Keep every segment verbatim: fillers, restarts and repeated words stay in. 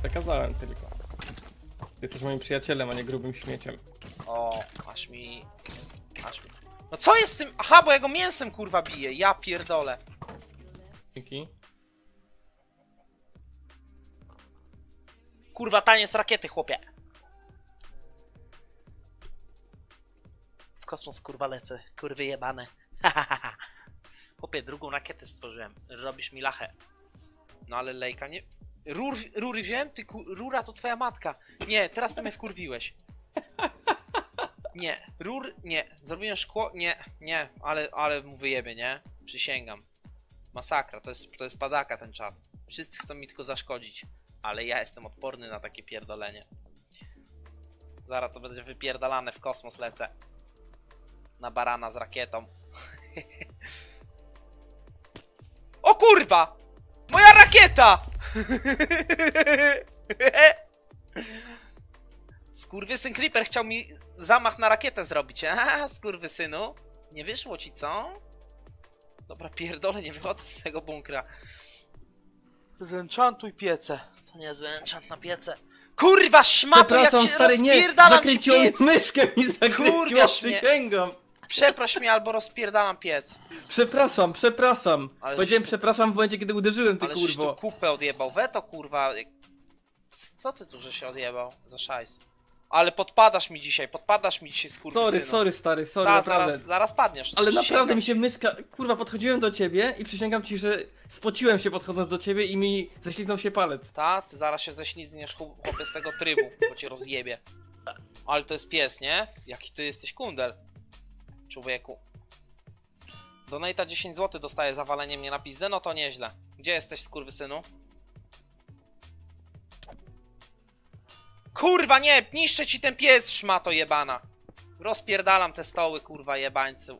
Przekazałem tylko. Jesteś moim przyjacielem, a nie grubym śmieciem. O, aż mi... Aż mi... No co jest z tym? Aha, bo ja go mięsem kurwa biję, ja pierdolę. Dzięki. Kurwa, taniec rakiety, chłopie. W kosmos kurwa lecę, kurwy jebane. Chłopie, drugą rakietę stworzyłem, robisz mi lachę. No ale lejka nie... Rur, rury wziąłem? Ty ku... Rura to twoja matka. Nie, teraz ty mnie wkurwiłeś. Nie, rur... Nie, zrobiłem szkło... Nie, nie, ale, ale mu wyjebie, nie? Przysięgam. Masakra, to jest, to jest padaka ten czat. Wszyscy chcą mi tylko zaszkodzić. Ale ja jestem odporny na takie pierdolenie. Zaraz to będzie wypierdalane, w kosmos lecę. Na barana z rakietą. O kurwa! Moja rakieta! Skurwysyn Creeper chciał mi zamach na rakietę zrobić. A, skurwysynu. Nie wyszło ci, co? Dobra, pierdolę, nie wychodzę z tego bunkra. Zenchantuj piece. To niezły enchant na piece. Kurwa szmato, jak się stary, rozpierdalam nie, ci piec. Myszkę mi zakręciła przysięgą. Przeproś mnie albo rozpierdalam piec. Przepraszam, przepraszam. Ale powiedziałem tu... przepraszam w momencie, kiedy uderzyłem, ty ale kurwo. Ale tu kupę odjebał. Weto kurwa. Co ty tu, że się odjebał? Za szajs. Ale podpadasz mi dzisiaj, podpadasz mi dzisiaj, skurwysynu. Sorry, sorry, stary, sorry, Ta, zaraz, zaraz padniesz. Ale naprawdę mi się myszka... Kurwa, podchodziłem do ciebie i przysięgam ci, że spociłem się podchodząc do ciebie i mi ześliznął się palec. Ta, ty zaraz się ześlizniesz, chłopie, z tego trybu, bo cię rozjebie. Ale to jest pies, nie? Jaki ty jesteś kundel, człowieku. Donate'a dziesięć złotych dostaję za walenie mnie na pizdę, no to nieźle. Gdzie jesteś, skurwysynu? Kurwa nie, niszczę ci ten piec, szmato jebana. Rozpierdalam te stoły, kurwa jebańcu.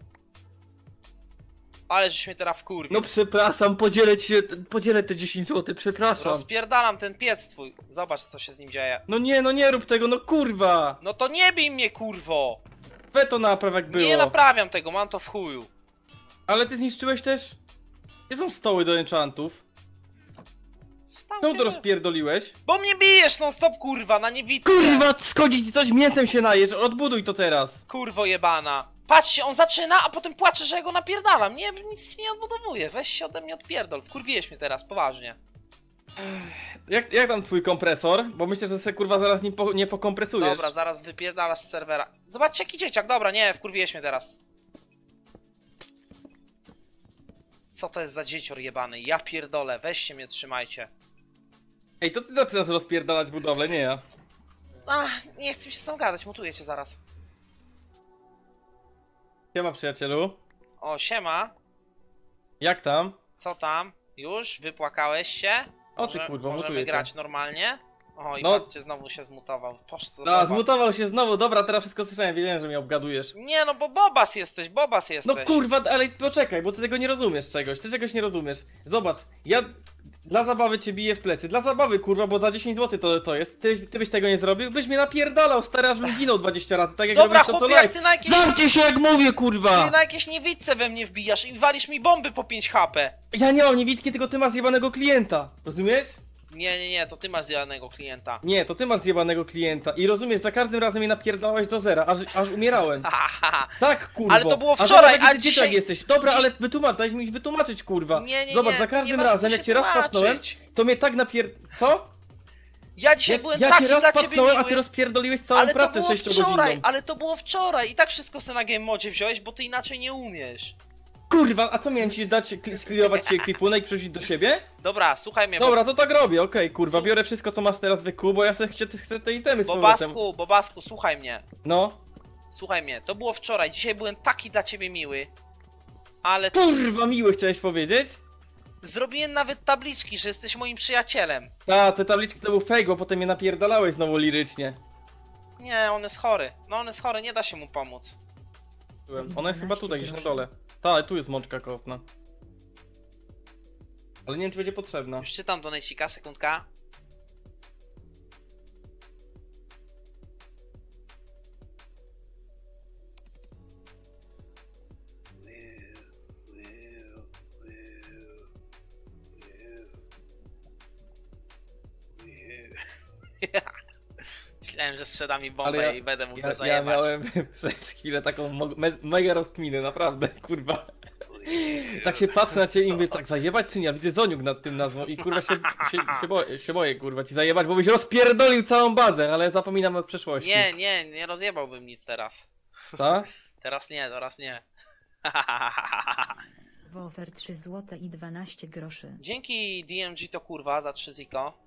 Ale żeś mnie teraz wkurwił. No przepraszam, podzielę, ci, podzielę te dziesięć złotych, przepraszam. Rozpierdalam ten piec twój, zobacz co się z nim dzieje. No nie, no nie rób tego, no kurwa. No to nie bij mnie, kurwo. Weto napraw jak było. Nie naprawiam tego, mam to w chuju. Ale ty zniszczyłeś też? Gdzie są stoły do enchantów? No to rozpierdoliłeś? Bo mnie bijesz non stop, kurwa, na niewidce! Kurwa, skodzić coś, mięsem się najesz, odbuduj to teraz! Kurwo jebana! Patrzcie, on zaczyna, a potem płacze, że ja go napierdalam, nie, nic się nie odbudowuje, weź się ode mnie odpierdol, wkurwiłeś mnie teraz, poważnie. Jak, jak tam twój kompresor? Bo myślę, że se kurwa zaraz nie, po, nie pokompresujesz. Dobra, zaraz wypierdalasz z serwera. Zobaczcie jaki dzieciak, dobra, nie, wkurwiłeś mnie teraz. Co to jest za dziecior jebany, ja pierdolę, weźcie mnie, trzymajcie. Ej, to ty zaczynasz rozpierdalać budowlę, nie ja. Ach, nie chcę mi się z tym gadać, mutuję cię zaraz. Siema, przyjacielu. O, siema. Jak tam? Co tam? Już? Wypłakałeś się? O ty kurwa, mutuję. Możemy grać normalnie? O, i no. Patrzcie, znowu się zmutował. Poszedł no, zmutował się znowu, dobra, teraz wszystko słyszałem, wiedziałem, że mnie obgadujesz. Nie no, bo bobas jesteś, bobas jesteś. No kurwa, ale poczekaj, bo ty tego nie rozumiesz czegoś, ty czegoś nie rozumiesz. Zobacz, ja... Dla zabawy cię biję w plecy, dla zabawy kurwa, bo za dziesięć złotych to, to jest, ty, ty byś tego nie zrobił, byś mnie napierdalał stary, aż bym ginął dwadzieścia razy, tak jak dobra, robisz to chłopie, co jak ty na jakieś... Zamknij się jak mówię kurwa! Ty na jakieś niewidce we mnie wbijasz i walisz mi bomby po pięć HP. Ja nie mam niewidki, tylko ty masz zjebanego klienta, rozumiesz? Nie, nie, nie, to ty masz zjebanego klienta. Nie, to ty masz zjebanego klienta i rozumiesz, za każdym razem mnie napierdalałeś do zera, aż, aż umierałem. Tak, kurwa. Ale to było wczoraj, a, a dzisiaj... jesteś. Dobra, ale wytłumacz, daj mi wytłumaczyć, kurwa. Nie, nie, zobacz, nie, za każdym razem, jak cię raz pasnąłem, to mnie tak napier... Co? Ja dzisiaj ja, byłem ja taki dla ciebie miły, a ty rozpierdoliłeś całą ale pracę sześciogodzinną. Ale to było wczoraj i tak wszystko se na game modzie wziąłeś, bo ty inaczej nie umiesz. Kurwa, a co miałem ci dać, sklirować ci ekwipunek i przerzucić do siebie? Dobra, słuchaj mnie... Dobra, bo... to tak robię, okej, okay, kurwa, biorę wszystko co masz teraz wykuł, bo ja se chcę, chcę te itemy z powrotem. Bobasku, Bobasku, słuchaj mnie. No? Słuchaj mnie, to było wczoraj, dzisiaj byłem taki dla ciebie miły, ale... Kurwa, miły chciałeś powiedzieć? Zrobiłem nawet tabliczki, że jesteś moim przyjacielem. A, te tabliczki to był fake, bo potem je napierdalałeś znowu lirycznie. Nie, on jest chory, no on jest chory, nie da się mu pomóc. Ona jest chyba tutaj, gdzieś na dole. Tak, tu jest mączka kostna. Ale nie wiem, czy będzie potrzebna. Już czytam donacika, sekundka. Myślałem, że sprzeda mi bombę ja, i będę mógł ja, go zajebać. Ja miałem przez chwilę taką me mega rozkminę, naprawdę, kurwa. Tak się patrzę na ciebie i mówię, tak zajebać czy nie? Ja widzę Zoniuk nad tym nazwą i kurwa się, się, się, boję, się boję, kurwa, ci zajebać, bo byś rozpierdolił całą bazę, ale zapominam o przeszłości. Nie, nie, nie rozjebałbym nic teraz. Tak? Teraz nie, teraz nie. Wofer trzy złote i dwanaście groszy. Dzięki D M G to kurwa za trzy ziko.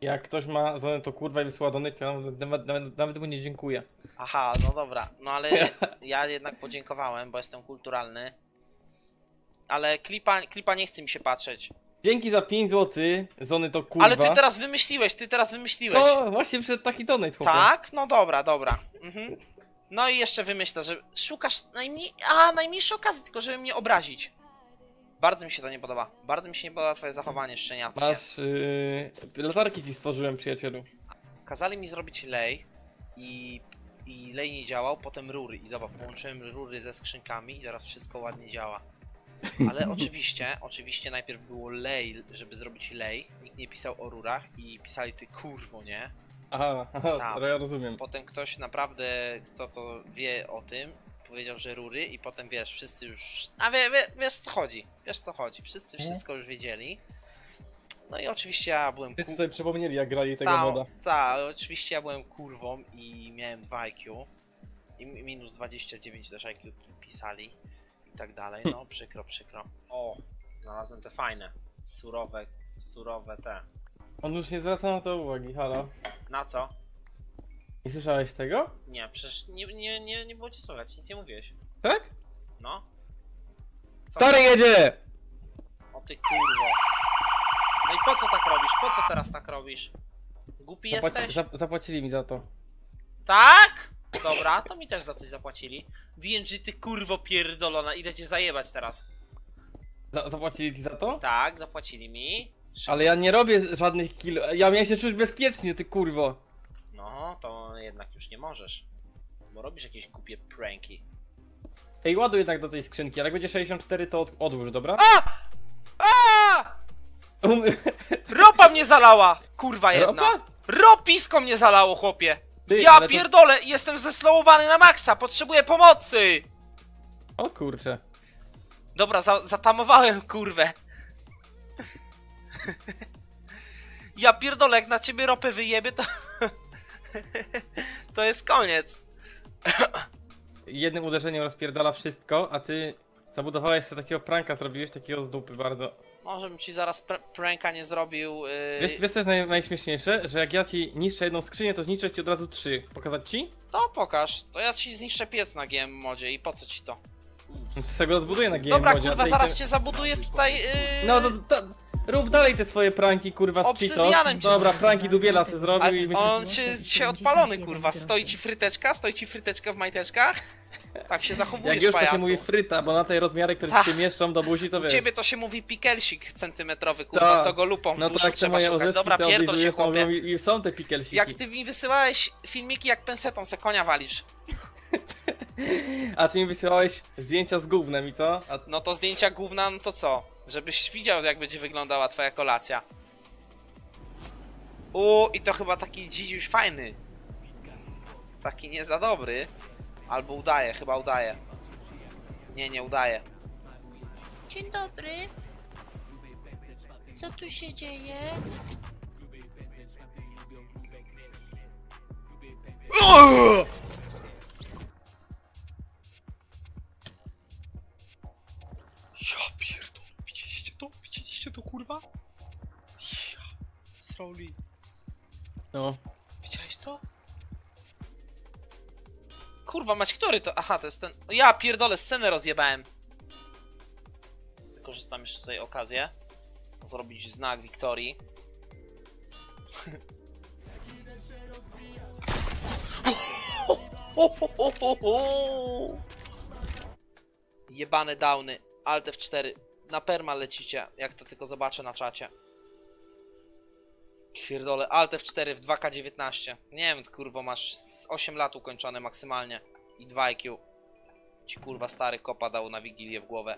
Jak ktoś ma zonę to kurwa i wysyła do to nawet, nawet, nawet mu nie dziękuję. Aha, no dobra, no ale ja jednak podziękowałem, bo jestem kulturalny. Ale klipa, klipa nie chce mi się patrzeć. Dzięki za pięć złotych, zony to kurwa. Ale ty teraz wymyśliłeś, ty teraz wymyśliłeś. To właśnie przyszedł taki donate, chłopie. Tak? No dobra, dobra. Mhm. No i jeszcze wymyślę, że szukasz najmniej... A, najmniejszej okazji, tylko żeby mnie obrazić. Bardzo mi się to nie podoba. Bardzo mi się nie podoba twoje zachowanie szczeniackie. Masz... Yy, latarki ci stworzyłem, przyjacielu. Kazali mi zrobić lej i... I lej nie działał, potem rury. I zobacz, połączyłem rury ze skrzynkami i teraz wszystko ładnie działa. Ale oczywiście, oczywiście najpierw było lej, żeby zrobić lej. Nikt nie pisał o rurach i pisali ty kurwo, nie? Aha, aha, ja rozumiem. Potem ktoś naprawdę, kto to wie o tym, powiedział, że rury i potem wiesz, wszyscy już... A wie, wie, wiesz co chodzi, wiesz co chodzi, wszyscy hmm? wszystko już wiedzieli. No i oczywiście ja byłem... Wszyscy sobie przypomnieli, jak grali tego ta, moda. Tak, oczywiście ja byłem kurwą i miałem dwa I Q. I minus dwadzieścia dziewięć też I Q pisali i tak dalej, no przykro, przykro. O, znalazłem te fajne, surowe, surowe te. On już nie zwraca na to uwagi, halo. Na co? Nie słyszałeś tego? Nie, przecież nie, nie, nie, nie było ci słychać, nic nie mówiłeś. Tak? No. Co Stary to? Jedzie! O ty kurwo. No i po co tak robisz? Po co teraz tak robisz? Głupi Zapłaci jesteś? Zap zapłacili mi za to. Tak? Dobra, to mi też za coś zapłacili. D M G ty kurwo pierdolona, idę cię zajebać teraz. Za zapłacili ci za to? Tak, zapłacili mi. Ale ja nie robię żadnych kill. Ja miałem się czuć bezpiecznie, ty kurwo. No, to jednak już nie możesz. Bo robisz jakieś głupie pranki. Ej, ładuj jednak do tej skrzynki, ale jak będzie sześćdziesiąt cztery, to od odłóż, dobra? A! A! Ropa mnie zalała! Kurwa jedna! Ropa? Ropisko mnie zalało, chłopie! Ty, ja to... pierdolę, jestem zeslowowany na maksa, potrzebuję pomocy! O kurcze. Dobra, za zatamowałem kurwę. Ja pierdolę, jak na ciebie ropę wyjebie, to... to jest koniec. Jednym uderzeniem rozpierdala wszystko, a ty zabudowałeś sobie takiego pranka, zrobiłeś takiego z dupy bardzo. Może bym ci zaraz pr pranka nie zrobił... Yy... Wiesz, wiesz co jest naj najśmieszniejsze? Że jak ja ci niszczę jedną skrzynię, to zniszczę ci od razu trzy. Pokazać ci? To pokaż, to ja ci zniszczę piec na G M modzie i po co ci to? No to sobie go odbuduję na G M modzie. Dobra kurwa, zaraz cię zabuduję tutaj... Yy... No to... to... Rób dalej te swoje pranki, kurwa, z Cheetos. Dobra, pranki Dubiela se zrobił i... On się dzisiaj odpalony, kurwa. Stoi ci fryteczka, stoi ci fryteczka w majteczkach. Tak się zachowujesz, jak już to pajacu. Się mówi fryta, bo na tej rozmiary, które ta. Ci się mieszczą do buzi, to wiesz. U ciebie to się mówi pikelsik centymetrowy, kurwa, ta. Co go lupą w no buszu tak, trzeba szukać. Dobra, pierdol się, chłopie. I są te pikelsiki. Jak ty mi wysyłałeś filmiki, jak pensetą se konia walisz. A ty mi wysyłałeś zdjęcia z gównem i co? A... No to zdjęcia gówna, no to co? Żebyś widział, jak będzie wyglądała twoja kolacja. Uuu, i to chyba taki dzidziuś fajny. Taki nie za dobry. Albo udaje, chyba udaje. Nie, nie udaje. Dzień dobry. Co tu się dzieje? Uuu! To kurwa? Ja, sroli. No. Widziałeś to? Kurwa mać, który to? Aha, to jest ten... Ja pierdolę, scenę rozjebałem. Wykorzystam jeszcze tutaj okazję. Zrobić znak Wiktorii. Jebane downy. Alt F cztery. Na perma lecicie, jak to tylko zobaczę na czacie. Pierdolę, Alt F cztery w dwa K dziewiętnaście. Nie wiem, kurwo, masz osiem lat ukończone maksymalnie. I dwa I Q. Ci kurwa stary kopa dał na Wigilię w głowę.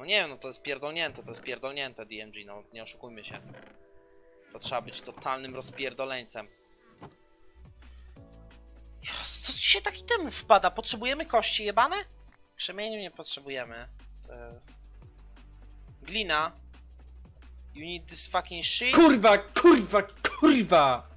No nie wiem, no to jest pierdolnięte, to jest pierdolnięte D M G, no nie oszukujmy się. To trzeba być totalnym rozpierdoleńcem. Jezus, co się taki temu wpada? Potrzebujemy kości jebane? Krzemieniu nie potrzebujemy. To... Glina. You need this fucking shit? Kurwa, kurwa, kurwa!